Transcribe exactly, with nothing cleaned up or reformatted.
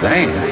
saying.